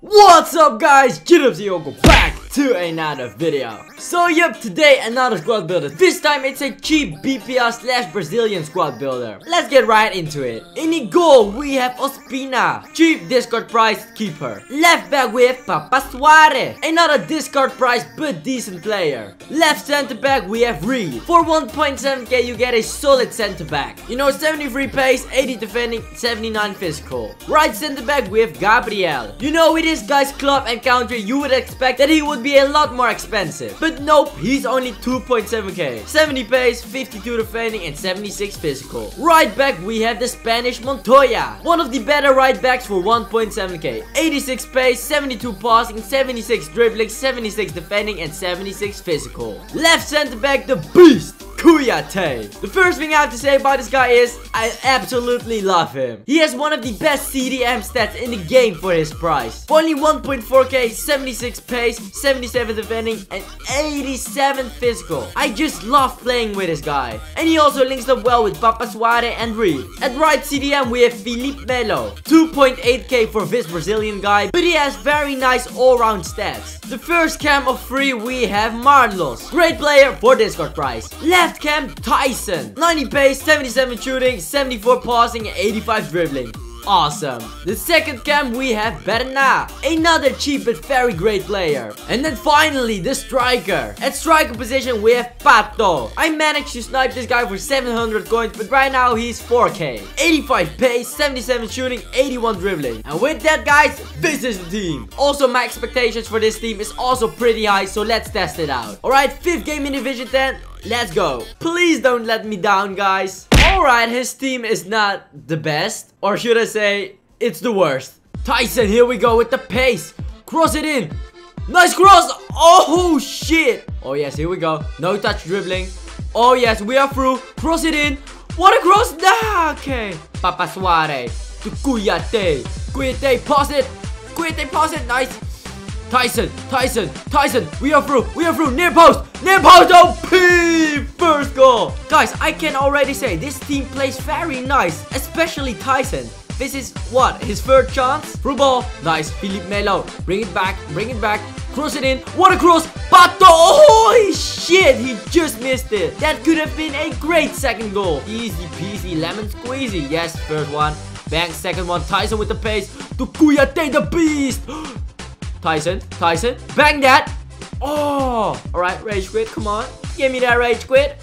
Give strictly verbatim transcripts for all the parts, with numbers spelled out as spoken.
What's up guys, GidUpZioGo back to another video. So yep, today another squad builder. This time it's a cheap B P R slash Brazilian squad builder. Let's get right into it. In the goal we have Ospina, cheap discard price keeper. Left back we have Papa Souaré, another discard price but decent player. Left center back we have Reed. For one point seven K you get a solid center back. You know, seventy-three pace, eighty defending, seventy-nine physical. Right center back we have Gabriel. You know, with this guy's club and country you would expect that he would be a lot more expensive. But nope, he's only two point seven K. seventy pace, fifty-two defending and seventy-six physical. Right back we have the Spanish Montoya. One of the better right backs for one point seven K. eighty-six pace, seventy-two passing, seventy-six dribbling, seventy-six defending and seventy-six physical. Left center back, the beast, Kouyaté. The first thing I have to say about this guy is I absolutely love him. He has one of the best C D M stats in the game for his price. For only one point four K, seventy-six pace, seventy-seven defending and eighty-seven physical. I just love playing with this guy. And he also links up well with Papa Souaré and Reed. At right C D M we have Felipe Melo. two point eight K for this Brazilian guy, but he has very nice all-round stats. The first cam of three we have Marlos. Great player for discard price. Left Left camp, Taison. ninety pace, seventy-seven shooting, seventy-four passing and eighty-five dribbling. Awesome. The second camp we have Bernard, another cheap but very great player. And then finally the striker. At striker position we have Pato. I managed to snipe this guy for seven hundred coins, but right now he's four K. eighty-five pace, seventy-seven shooting, eighty-one dribbling. And with that guys, this is the team. Also my expectations for this team is also pretty high, so let's test it out. Alright, fifth game in Division ten. Let's go. Please don't let me down guys. Alright, his team is not the best, or should I say, it's the worst. Taison, here we go with the pace. Cross it in. Nice cross. Oh, shit. Oh, yes, here we go. No touch dribbling. Oh, yes, we are through. Cross it in. What a cross. Nah, okay. Papa Souaré to Kouyaté. Kouyaté, pass it. Kouyaté, pass it. Nice. Taison, Taison, Taison, we are through, we are through, near post, near post, O P, first goal. Guys, I can already say this team plays very nice, especially Taison. This is, what, his third chance? Through ball, nice, Felipe Melo, bring it back, bring it back, cross it in, what a cross, Pato, holy shit, he just missed it. That could have been a great second goal. Easy peasy, lemon squeezy, yes, first one, bang, second one, Taison with the pace, to Kouyaté the beast. Taison, Taison, bang that! Oh! Alright, rage quit, come on. Give me that rage quit.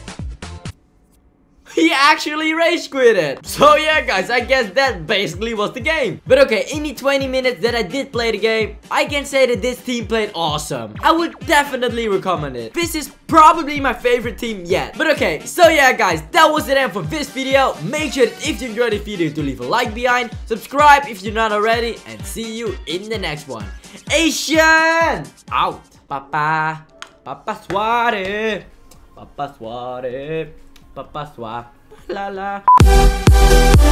He actually rage quitted. So yeah guys, I guess that basically was the game. But okay, in the twenty minutes that I did play the game, I can say that this team played awesome. I would definitely recommend it. This is probably my favorite team yet. But okay, so yeah guys, that was it end for this video. Make sure that if you enjoyed the video to leave a like behind, subscribe if you're not already, and see you in the next one. Asian! Out! Papa! Papa Souaré! Papa Souaré! Papa Souaré! La la!